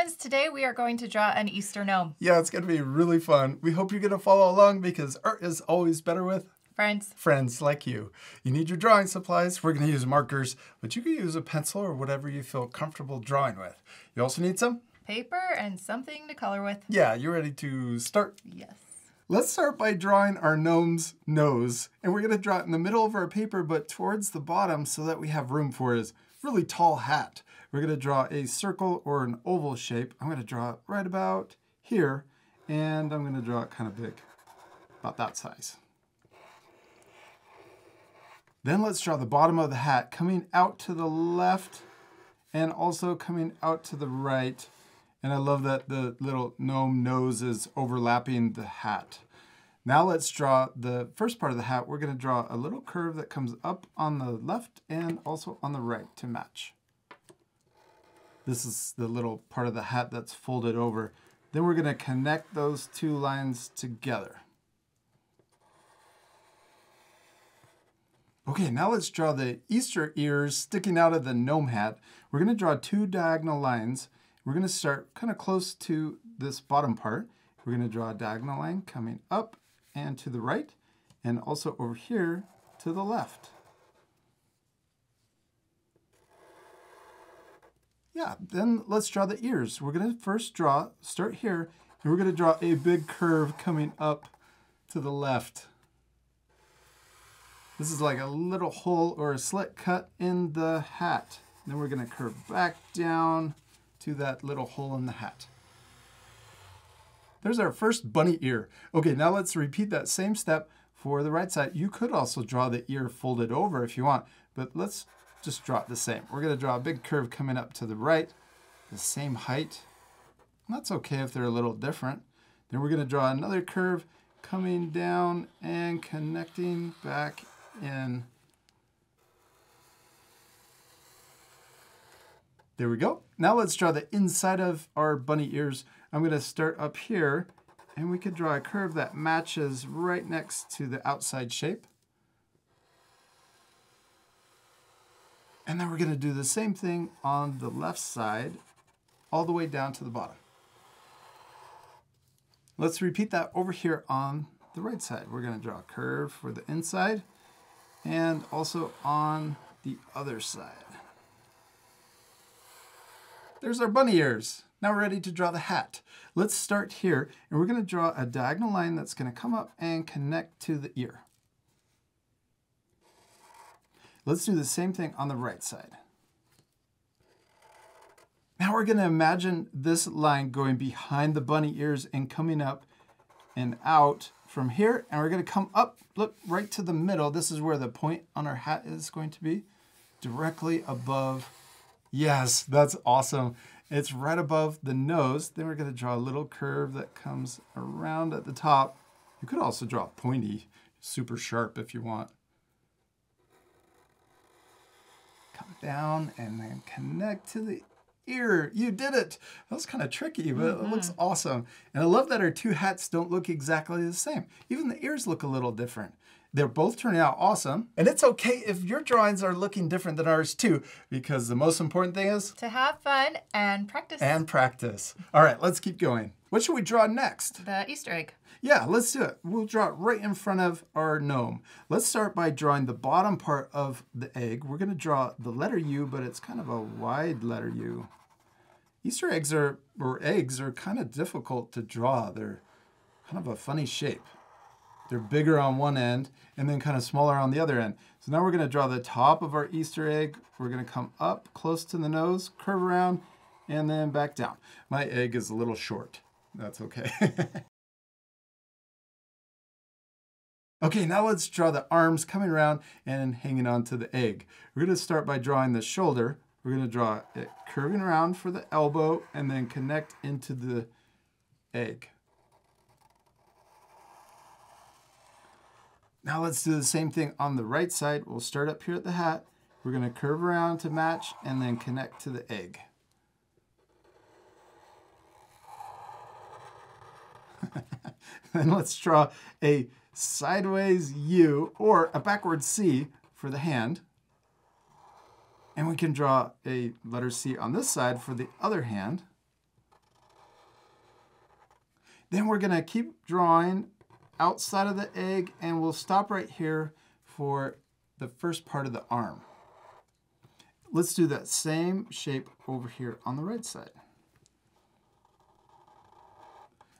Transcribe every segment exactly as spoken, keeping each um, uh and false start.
friends, today we are going to draw an Easter gnome. Yeah, it's going to be really fun. We hope you're going to follow along because art is always better with friends. Friends like you. You need your drawing supplies. We're going to use markers, but you can use a pencil or whatever you feel comfortable drawing with. You also need some paper and something to color with. Yeah, you ready to start? Yes. Let's start by drawing our gnome's nose, and we're going to draw it in the middle of our paper but towards the bottom so that we have room for his really tall hat. We're going to draw a circle or an oval shape. I'm going to draw it right about here, and I'm going to draw it kind of big, about that size. Then let's draw the bottom of the hat coming out to the left and also coming out to the right. And I love that the little gnome nose is overlapping the hat. Now let's draw the first part of the hat. We're going to draw a little curve that comes up on the left and also on the right to match. This is the little part of the hat that's folded over. Then we're going to connect those two lines together. Okay, now let's draw the Easter ears sticking out of the gnome hat. We're going to draw two diagonal lines. We're going to start kind of close to this bottom part. We're going to draw a diagonal line coming up and to the right, and also over here to the left. Yeah, then let's draw the ears. We're going to first draw, start here, and we're going to draw a big curve coming up to the left. This is like a little hole or a slit cut in the hat. Then we're going to curve back down to that little hole in the hat. There's our first bunny ear. Okay, now let's repeat that same step for the right side. You could also draw the ear folded over if you want, but let's just draw it the same. We're gonna draw a big curve coming up to the right, the same height. And that's okay if they're a little different. Then we're gonna draw another curve coming down and connecting back in. There we go. Now let's draw the inside of our bunny ears. I'm going to start up here, and we could draw a curve that matches right next to the outside shape. And then we're going to do the same thing on the left side, all the way down to the bottom. Let's repeat that over here on the right side. We're going to draw a curve for the inside and also on the other side. There's our bunny ears. Now we're ready to draw the hat. Let's start here, and we're going to draw a diagonal line that's going to come up and connect to the ear. Let's do the same thing on the right side. Now we're going to imagine this line going behind the bunny ears and coming up and out from here, and we're going to come up, look, right to the middle. This is where the point on our hat is going to be, directly above. Yes, that's awesome. It's right above the nose. Then we're going to draw a little curve that comes around at the top. You could also draw pointy, super sharp if you want. Come down and then connect to the ear. You did it. That was kind of tricky, but mm-hmm. It looks awesome. And I love that our two hats don't look exactly the same. Even the ears look a little different. They're both turning out awesome. And it's okay if your drawings are looking different than ours too, because the most important thing is to have fun and practice. And practice. All right, let's keep going. What should we draw next? The Easter egg. Yeah, let's do it. We'll draw it right in front of our gnome. Let's start by drawing the bottom part of the egg. We're gonna draw the letter U, but it's kind of a wide letter U. Easter eggs are, or eggs are kind of difficult to draw. They're kind of a funny shape. They're bigger on one end and then kind of smaller on the other end. So now we're going to draw the top of our Easter egg. We're going to come up close to the nose, curve around, and then back down. My egg is a little short. That's okay. Okay, now let's draw the arms coming around and hanging onto the egg. We're going to start by drawing the shoulder. We're going to draw it curving around for the elbow and then connect into the egg. Now let's do the same thing on the right side. We'll start up here at the hat. We're going to curve around to match and then connect to the egg. Then let's draw a sideways U or a backwards C for the hand. And we can draw a letter C on this side for the other hand. Then we're gonna keep drawing outside of the egg, and we'll stop right here for the first part of the arm. Let's do that same shape over here on the right side.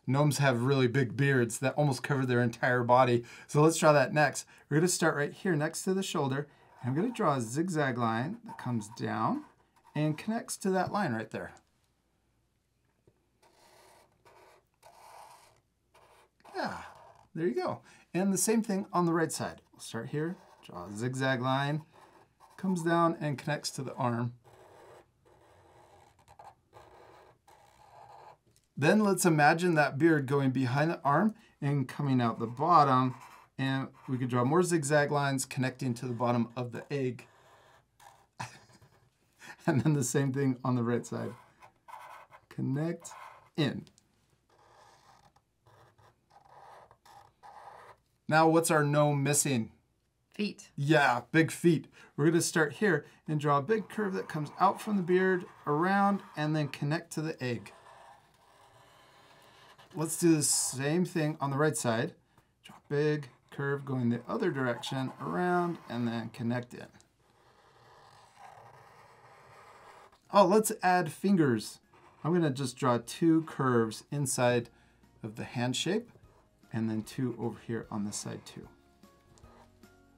Gnomes have really big beards that almost cover their entire body. So let's draw that next. We're gonna start right here next to the shoulder. I'm gonna draw a zigzag line that comes down and connects to that line right there. Yeah, there you go. And the same thing on the right side. We'll start here, draw a zigzag line, comes down and connects to the arm. Then let's imagine that beard going behind the arm and coming out the bottom, and we could draw more zigzag lines connecting to the bottom of the egg. And then the same thing on the right side. Connect in. Now what's our gnome missing? Feet. Yeah, big feet. We're gonna start here and draw a big curve that comes out from the beard, around, and then connect to the egg. Let's do the same thing on the right side. Draw a big curve going the other direction, around, and then connect in. Oh, let's add fingers. I'm gonna just draw two curves inside of the hand shape, and then two over here on this side too.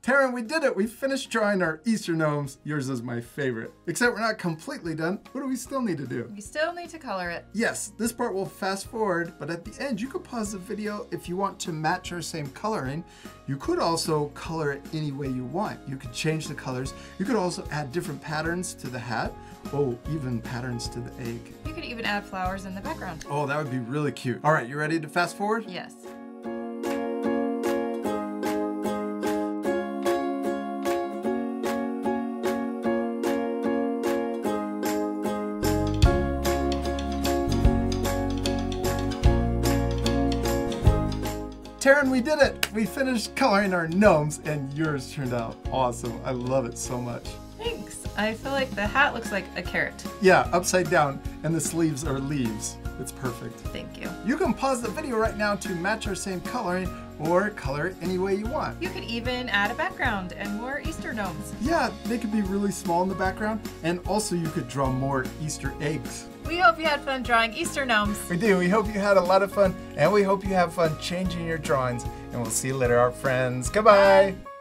Taryn, we did it. We finished drawing our Easter gnomes. Yours is my favorite. Except we're not completely done. What do we still need to do? We still need to color it. Yes, this part will fast forward, but at the end, you could pause the video if you want to match our same coloring. You could also color it any way you want. You could change the colors. You could also add different patterns to the hat. Oh, even patterns to the egg. You could even add flowers in the background. Oh, that would be really cute. All right, you ready to fast forward? Yes. Taryn, we did it! We finished coloring our gnomes, and yours turned out awesome. I love it so much. Thanks. I feel like the hat looks like a carrot. Yeah, upside down, and the sleeves are leaves. It's perfect. Thank you. You can pause the video right now to match our same coloring, or color it any way you want. You could even add a background and more Easter gnomes. Yeah, they could be really small in the background, and also you could draw more Easter eggs. We hope you had fun drawing Easter gnomes. We do. We hope you had a lot of fun, and we hope you have fun changing your drawings. And we'll see you later, our friends. Goodbye. Bye.